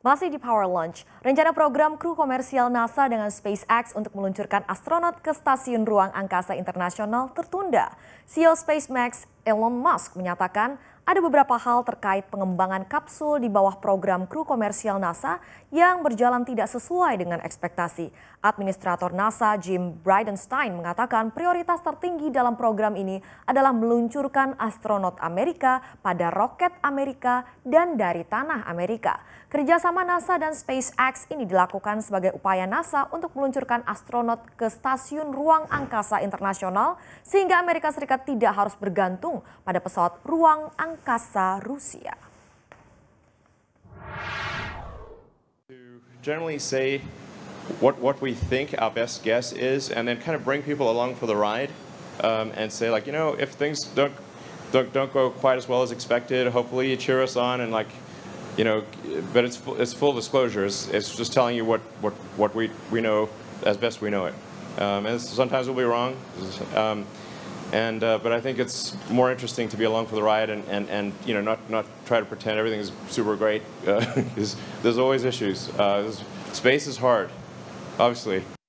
Masih di Power Lunch, rencana program kru komersial NASA dengan SpaceX untuk meluncurkan astronot ke Stasiun Ruang Angkasa Internasional tertunda. CEO SpaceX Elon Musk menyatakan ada beberapa hal terkait pengembangan kapsul di bawah program kru komersial NASA yang berjalan tidak sesuai dengan ekspektasi. Administrator NASA Jim Bridenstine mengatakan prioritas tertinggi dalam program ini adalah meluncurkan astronot Amerika pada roket Amerika dan dari tanah Amerika. Kerjasama NASA dan SpaceX ini dilakukan sebagai upaya NASA untuk meluncurkan astronot ke Stasiun Ruang Angkasa Internasional sehingga Amerika Serikat tidak harus bergantung pada pesawat ruang angkasa Rusia. To generally say what we think our best guess is, and then kind of bring people along for the ride, and say like, you know, if things don't go quite as well as expected, hopefully you cheer us on and like. You know, but it's full disclosure. It's just telling you what we know as best we know it. And sometimes we'll be wrong. But I think it's more interesting to be along for the ride and you know not try to pretend everything is super great. There's always issues. Space is hard, obviously.